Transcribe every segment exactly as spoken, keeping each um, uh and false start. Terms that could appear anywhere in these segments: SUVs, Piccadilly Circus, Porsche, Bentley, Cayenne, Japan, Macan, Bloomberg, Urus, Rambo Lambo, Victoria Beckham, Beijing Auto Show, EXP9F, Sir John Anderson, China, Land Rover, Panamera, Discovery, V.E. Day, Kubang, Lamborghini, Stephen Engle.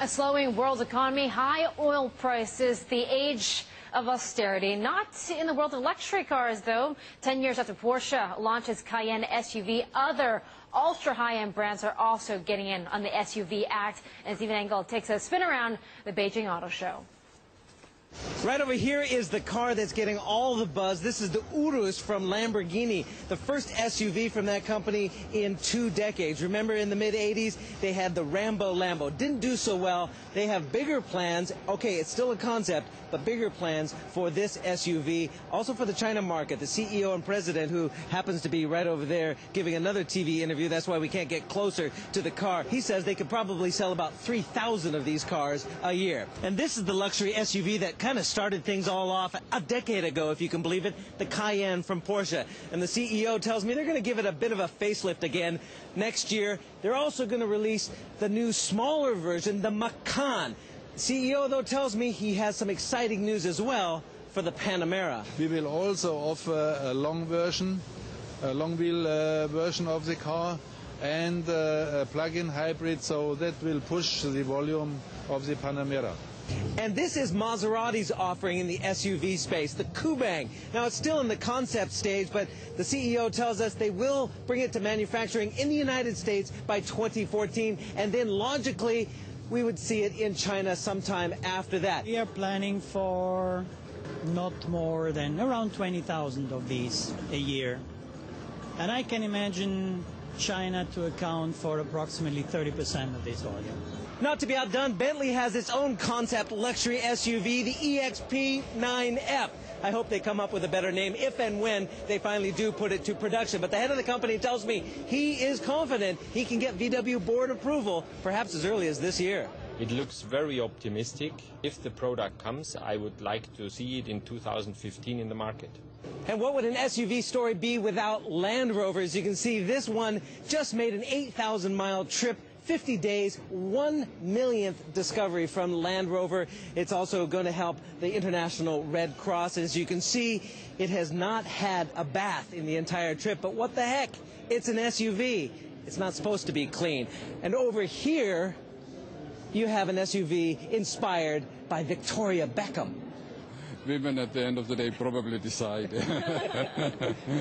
A slowing world economy, high oil prices, the age of austerity. Not in the world of luxury cars, though. Ten years after Porsche launches Cayenne S U V, other ultra-high-end brands are also getting in on the S U V act. And Stephen Engle takes a spin around the Beijing Auto Show. Right over here is the car that's getting all the buzz. This is the Urus from Lamborghini, the first S U V from that company in two decades. Remember, in the mid eighties, they had the Rambo Lambo. Didn't do so well. They have bigger plans. Okay, it's still a concept, but bigger plans for this S U V. Also for the China market, the C E O and president, who happens to be right over there giving another T V interview. That's why we can't get closer to the car. He says they could probably sell about three thousand of these cars a year. And this is the luxury S U V that kind of started things all off a decade ago, if you can believe it, the Cayenne from Porsche. And the C E O tells me they're going to give it a bit of a facelift again next year. They're also going to release the new smaller version, the Macan. C E O, though, tells me he has some exciting news as well for the Panamera. We will also offer a long version, a long wheel uh, version of the car, and uh, a plug-in hybrid, so that will push the volume of the Panamera. And this is Maserati's offering in the S U V space, the Kubang. Now, it's still in the concept stage, but the C E O tells us they will bring it to manufacturing in the United States by twenty fourteen, and then logically, we would see it in China sometime after that. We are planning for not more than around twenty thousand of these a year. And I can imagine China to account for approximately thirty percent of this volume. Not to be outdone, Bentley has its own concept luxury S U V, the E X P nine F. I hope they come up with a better name if and when they finally do put it to production. But the head of the company tells me he is confident he can get V W board approval perhaps as early as this year. It looks very optimistic. If the product comes, I would like to see it in two thousand fifteen in the market. And what would an S U V story be without Land Rover? As you can see, this one just made an eight thousand mile trip, fifty days, one millionth Discovery from Land Rover. It's also going to help the International Red Cross. As you can see, it has not had a bath in the entire trip. But what the heck? It's an S U V. It's not supposed to be clean. And over here, you have an S U V inspired by Victoria Beckham. Women at the end of the day probably decide.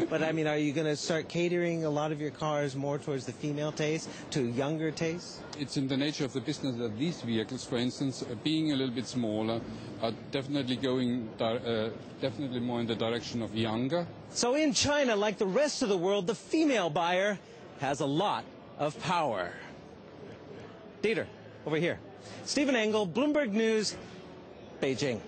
But I mean, are you going to start catering a lot of your cars more towards the female taste, to younger taste? It's in the nature of the business that these vehicles, for instance, being a little bit smaller, are definitely going uh, definitely more in the direction of younger. So in China, like the rest of the world, the female buyer has a lot of power. Dieter, over here. Stephen Engle, Bloomberg News, Beijing.